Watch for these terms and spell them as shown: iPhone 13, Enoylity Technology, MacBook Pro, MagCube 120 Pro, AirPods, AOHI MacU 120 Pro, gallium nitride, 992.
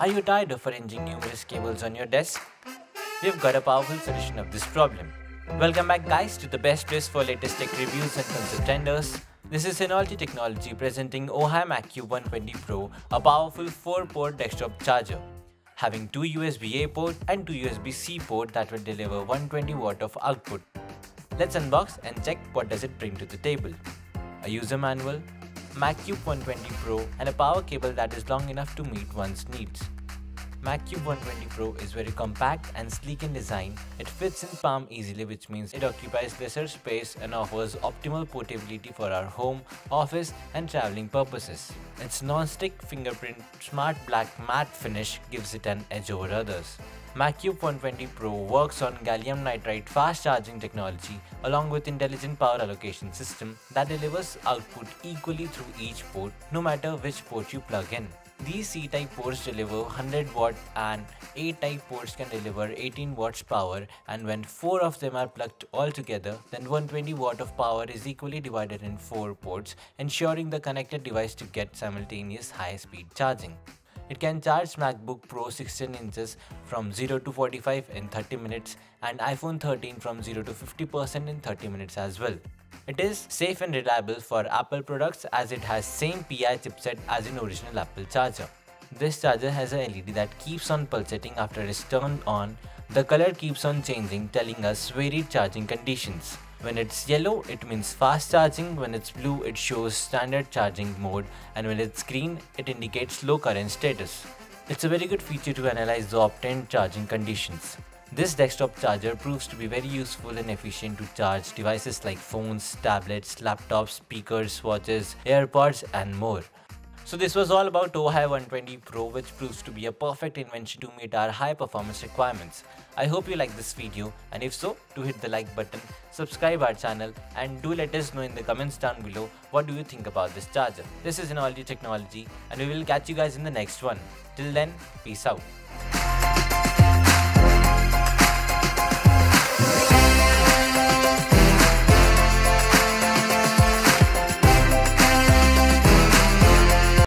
Are you tired of arranging numerous cables on your desk? We've got a powerful solution of this problem. Welcome back guys to the best place for latest tech reviews and concept renders. This is Enoylity Technology presenting AOHI MacU 120 Pro, a powerful 4-port desktop charger, having 2 USB-A port and 2 USB-C port that will deliver 120W of output. Let's unbox and check what does it bring to the table. A user manual, MagCube 120 Pro and a power cable that is long enough to meet one's needs. MagCube 120 Pro is very compact and sleek in design. It fits in palm easily, which means it occupies lesser space and offers optimal portability for our home, office and traveling purposes. Its non-stick fingerprint smart black matte finish gives it an edge over others. MagCube 120 Pro works on gallium nitride fast charging technology along with intelligent power allocation system that delivers output equally through each port no matter which port you plug in. These C-type ports deliver 100W and A-type ports can deliver 18W power, and when 4 of them are plugged all together, then 120W of power is equally divided in 4 ports, ensuring the connected device to get simultaneous high-speed charging. It can charge MacBook Pro 16 inches from 0 to 45 in 30 minutes and iPhone 13 from 0 to 50% in 30 minutes as well. It is safe and reliable for Apple products as it has same PI chipset as an original Apple charger. This charger has a LED that keeps on pulsating after it is turned on. The color keeps on changing, telling us varied charging conditions. When it's yellow, it means fast charging, when it's blue, it shows standard charging mode, and when it's green, it indicates low current status. It's a very good feature to analyze the obtained charging conditions. This desktop charger proves to be very useful and efficient to charge devices like phones, tablets, laptops, speakers, watches, AirPods and more. So this was all about AOHI 120 Pro, which proves to be a perfect invention to meet our high performance requirements. I hope you like this video, and if so, do hit the like button, subscribe our channel and do let us know in the comments down below what do you think about this charger. This is Enoylity Technology and we will catch you guys in the next one. Till then, peace out.